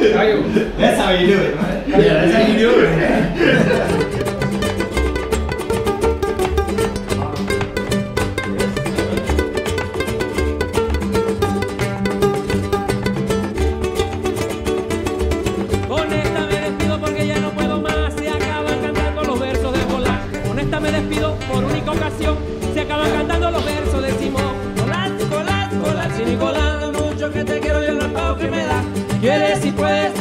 That's how you do it, right? Yeah, that's how you do it. Nicolás, Nicolás, Nicolás, mucho que te quiero y el raspado que me da. Quieres y puedes.